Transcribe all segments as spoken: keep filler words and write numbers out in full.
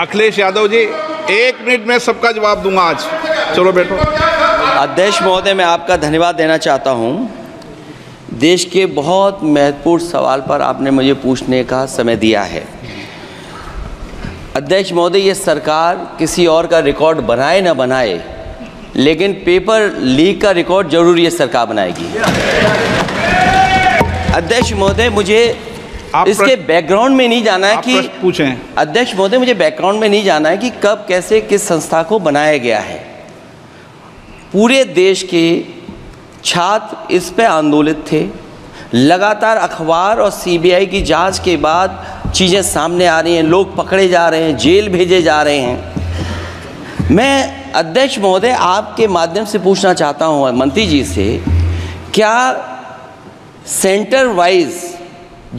अखिलेश यादव जी, एक मिनट में सबका जवाब दूंगा आज, चलो बैठो। अध्यक्ष महोदय, मैं आपका धन्यवाद देना चाहता हूं। देश के बहुत महत्वपूर्ण सवाल पर आपने मुझे पूछने का समय दिया है। अध्यक्ष महोदय, ये सरकार किसी और का रिकॉर्ड बनाए ना बनाए, लेकिन पेपर लीक का रिकॉर्ड जरूर ये सरकार बनाएगी। अध्यक्ष महोदय, मुझे इसके बैकग्राउंड में नहीं जाना है कि पूछें। अध्यक्ष महोदय, मुझे बैकग्राउंड में नहीं जाना है कि कब, कैसे, किस संस्था को बनाया गया है। पूरे देश के छात्र इस पे आंदोलित थे। लगातार अखबार और सीबीआई की जांच के बाद चीज़ें सामने आ रही हैं, लोग पकड़े जा रहे हैं, जेल भेजे जा रहे हैं। मैं अध्यक्ष महोदय आपके माध्यम से पूछना चाहता हूँ मंत्री जी से, क्या सेंटर वाइज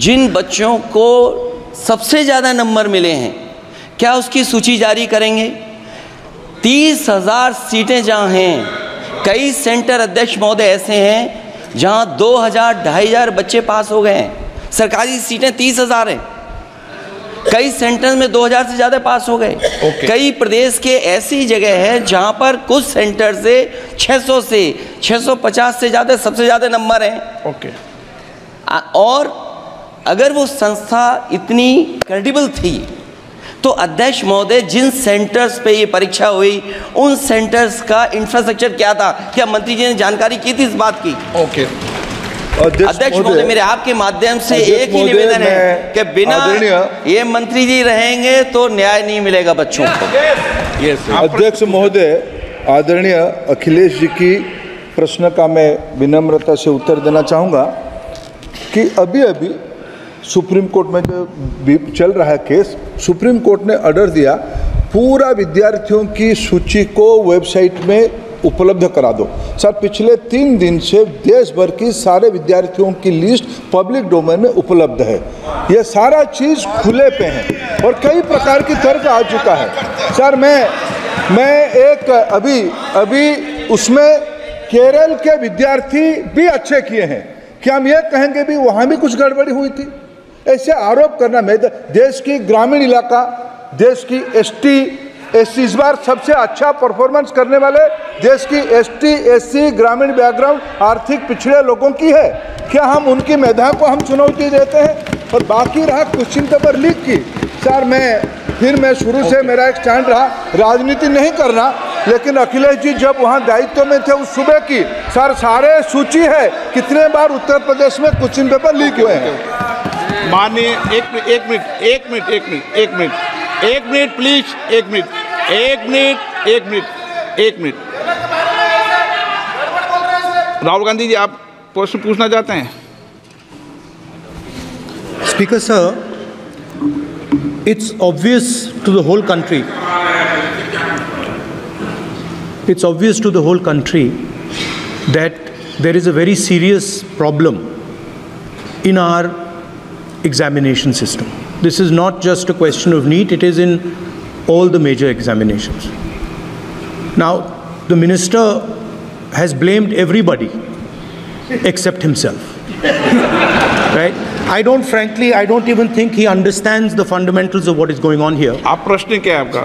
जिन बच्चों को सबसे ज़्यादा नंबर मिले हैं, क्या उसकी सूची जारी करेंगे? तीस हज़ार सीटें जहाँ हैं, कई सेंटर अध्यक्ष महोदय ऐसे हैं जहाँ दो हज़ार ढाई हज़ार बच्चे पास हो गए हैं। सरकारी सीटें तीस हज़ार हैं, कई सेंटर में दो हज़ार से ज़्यादा पास हो गए। okay. कई प्रदेश के ऐसी जगह है जहाँ पर कुछ सेंटर से छः सौ से छः सौ पचास से ज़्यादा सबसे ज़्यादा नंबर हैं। Okay okay. और अगर वो संस्था इतनी क्रेडिबल थी तो अध्यक्ष महोदय जिन सेंटर्स पे ये परीक्षा हुई उन सेंटर्स का इंफ्रास्ट्रक्चर क्या था? क्या मंत्री जी ने जानकारी की थी इस बात की? ओके अध्यक्ष महोदय, मेरे आपके माध्यम से एक ही निवेदन है कि बिना ये मंत्री जी रहेंगे तो न्याय नहीं मिलेगा बच्चों को। अध्यक्ष महोदय, आदरणीय अखिलेश जी की प्रश्न का मैं विनम्रता से उत्तर देना चाहूँगा कि अभी अभी सुप्रीम कोर्ट में जो चल रहा है केस, सुप्रीम कोर्ट ने ऑर्डर दिया पूरा विद्यार्थियों की सूची को वेबसाइट में उपलब्ध करा दो। सर, पिछले तीन दिन से देश भर की सारे विद्यार्थियों की लिस्ट पब्लिक डोमेन में उपलब्ध है। यह सारा चीज़ खुले पे है और कई प्रकार की तर्क आ चुका है। सर, मैं मैं एक अभी अभी उसमें केरल के विद्यार्थी भी अच्छे किए हैं, क्या हम यह कहेंगे भी वहाँ भी कुछ गड़बड़ी हुई थी? ऐसे आरोप करना, मैं देश की ग्रामीण इलाका, देश की एसटी एससी इस बार सबसे अच्छा परफॉर्मेंस करने वाले देश की एसटी एससी ग्रामीण बैकग्राउंड आर्थिक पिछड़े लोगों की है, क्या हम उनकी मेधा को हम चुनौती देते हैं? और बाकी रहा क्वेश्चन पेपर लीक की, सर मैं फिर मैं शुरू से मेरा एक स्टैंड रहा, राजनीति नहीं करना, लेकिन अखिलेश जी जब वहाँ दायित्व में थे उस सुबह की सर सारे सूची है कितने बार उत्तर प्रदेश में क्वेश्चन पेपर लीक हुए हैं। माननीय एक एक मिनट एक मिनट एक मिनट एक मिनट एक मिनट प्लीज एक मिनट एक मिनट एक मिनट एक मिनट राहुल गांधी जी, आप प्रश्न पूछना चाहते हैं? Speaker sir, it's obvious to the whole country It's obvious to the whole country that there is a very serious problem in our examination system. This is not just a question of NEET, it is in all the major examinations. Now, the minister has blamed everybody except himself. Right? I don't, frankly, I don't even think he understands the fundamentals of what is going on here. आप प्रश्न क्या है आपका?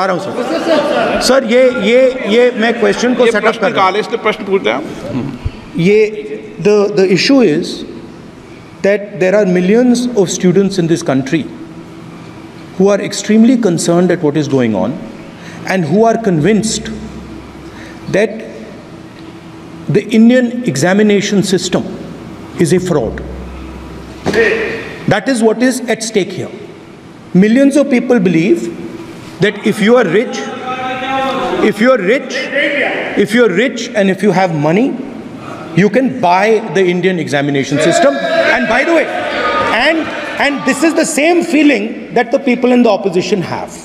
आ रहा हूँ sir. Sir ये ये ये मैं क्वेश्चन को सेटअप कर रहा हूँ। ये प्रश्न पूछ रहे हैं। ये the the issue is that there are millions of students in this country who are extremely concerned at what is going on and who are convinced that the Indian examination system is a fraud. That is what is at stake here. Millions of people believe that if you are rich, if you are rich, if you are rich and if you have money, you can buy the Indian examination system. And by the way, and, and this is the same feeling that the people in the opposition have.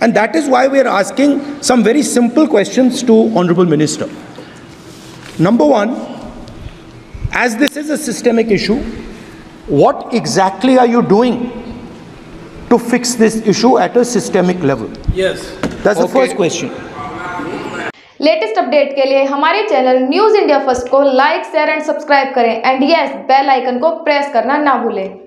And that is why we are asking some very simple questions to Honorable Minister. Number one, as this is a systemic issue, what exactly are you doing to fix this issue at a systemic level? Yes. That's okay. The first question. Latest update के लिए हमारे channel news India first को like, share and subscribe करें and yes bell icon को press करना ना भूलें।